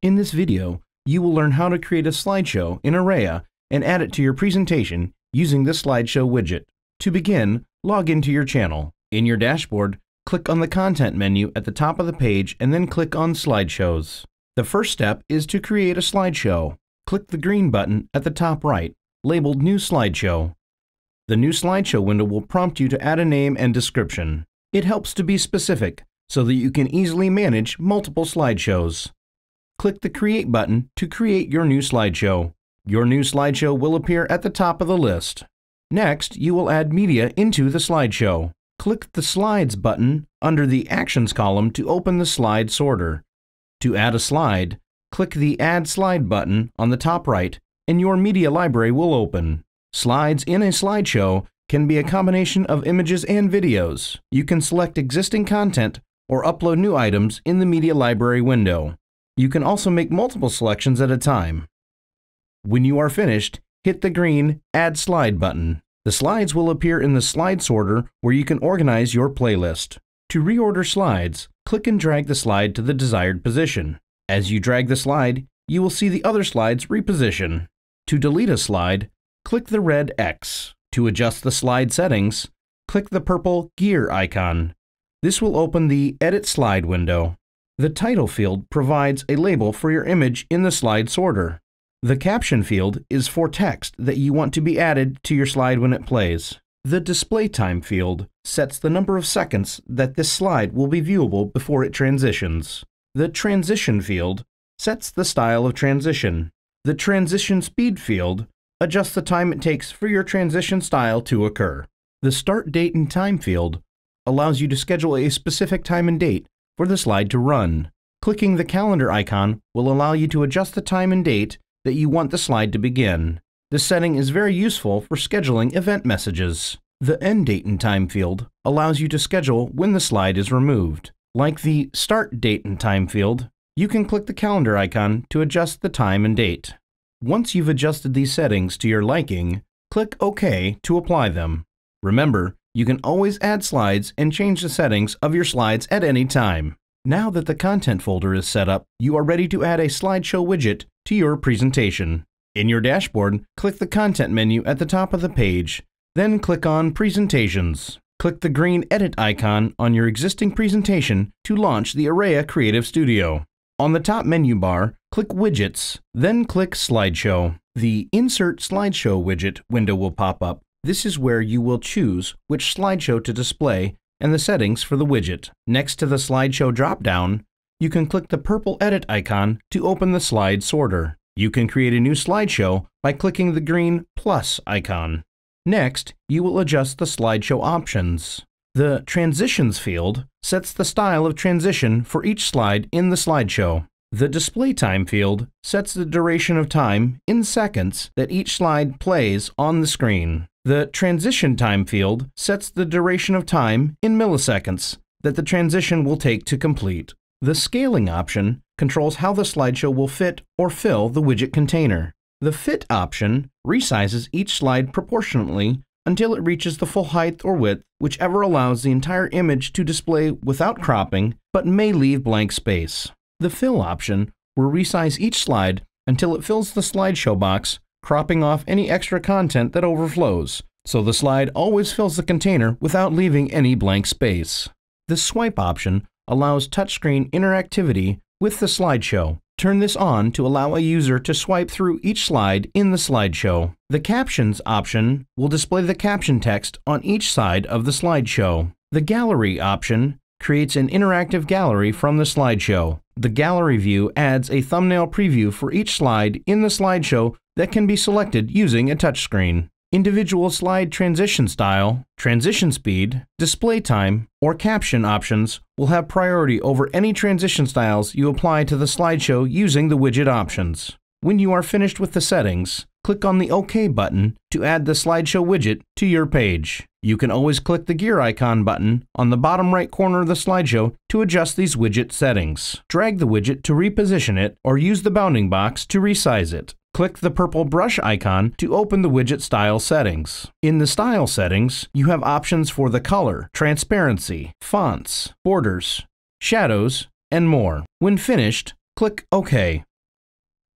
In this video, you will learn how to create a slideshow in Arreya and add it to your presentation using this slideshow widget. To begin, log into your channel. In your dashboard, click on the Content menu at the top of the page and then click on Slideshows. The first step is to create a slideshow. Click the green button at the top right, labeled New Slideshow. The New Slideshow window will prompt you to add a name and description. It helps to be specific so that you can easily manage multiple slideshows. Click the Create button to create your new slideshow. Your new slideshow will appear at the top of the list. Next, you will add media into the slideshow. Click the Slides button under the Actions column to open the slide sorter. To add a slide, click the Add Slide button on the top right, and your media library will open. Slides in a slideshow can be a combination of images and videos. You can select existing content or upload new items in the media library window. You can also make multiple selections at a time. When you are finished, hit the green Add Slide button. The slides will appear in the slide sorter where you can organize your playlist. To reorder slides, click and drag the slide to the desired position. As you drag the slide, you will see the other slides reposition. To delete a slide, click the red X. To adjust the slide settings, click the purple gear icon. This will open the Edit Slide window. The title field provides a label for your image in the slide sorter. The caption field is for text that you want to be added to your slide when it plays. The display time field sets the number of seconds that this slide will be viewable before it transitions. The transition field sets the style of transition. The transition speed field adjusts the time it takes for your transition style to occur. The start date and time field allows you to schedule a specific time and date for the slide to run. Clicking the calendar icon will allow you to adjust the time and date that you want the slide to begin. This setting is very useful for scheduling event messages. The End Date and Time field allows you to schedule when the slide is removed. Like the Start Date and Time field, you can click the calendar icon to adjust the time and date. Once you've adjusted these settings to your liking, click OK to apply them. Remember, you can always add slides and change the settings of your slides at any time. Now that the content folder is set up, you are ready to add a slideshow widget to your presentation. In your dashboard, click the Content menu at the top of the page, then click on Presentations. Click the green Edit icon on your existing presentation to launch the Arreya Creative Studio. On the top menu bar, click Widgets, then click Slideshow. The Insert Slideshow widget window will pop up. This is where you will choose which slideshow to display and the settings for the widget. Next to the Slideshow drop-down, you can click the purple Edit icon to open the slide sorter. You can create a new slideshow by clicking the green plus icon. Next, you will adjust the slideshow options. The Transitions field sets the style of transition for each slide in the slideshow. The Display Time field sets the duration of time in seconds that each slide plays on the screen. The Transition Time field sets the duration of time in milliseconds that the transition will take to complete. The Scaling option controls how the slideshow will fit or fill the widget container. The Fit option resizes each slide proportionately until it reaches the full height or width, whichever allows the entire image to display without cropping, but may leave blank space. The Fill option will resize each slide until it fills the slideshow box, cropping off any extra content that overflows, so the slide always fills the container without leaving any blank space. The Swipe option allows touchscreen interactivity with the slideshow. Turn this on to allow a user to swipe through each slide in the slideshow. The Captions option will display the caption text on each side of the slideshow. The Gallery option creates an interactive gallery from the slideshow. The Gallery view adds a thumbnail preview for each slide in the slideshow that can be selected using a touchscreen. Individual slide transition style, transition speed, display time, or caption options will have priority over any transition styles you apply to the slideshow using the widget options. When you are finished with the settings, click on the OK button to add the slideshow widget to your page. You can always click the gear icon button on the bottom right corner of the slideshow to adjust these widget settings. Drag the widget to reposition it or use the bounding box to resize it. click the purple brush icon to open the widget style settings. In the style settings, you have options for the color, transparency, fonts, borders, shadows, and more. When finished, click OK.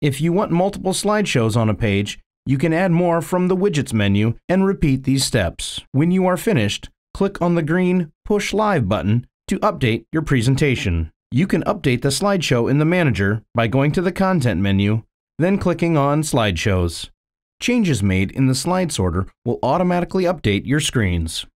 If you want multiple slideshows on a page, you can add more from the widgets menu and repeat these steps. When you are finished, click on the green Push Live button to update your presentation. You can update the slideshow in the manager by going to the content menu, then clicking on Slideshows. Changes made in the slide sorter will automatically update your screens.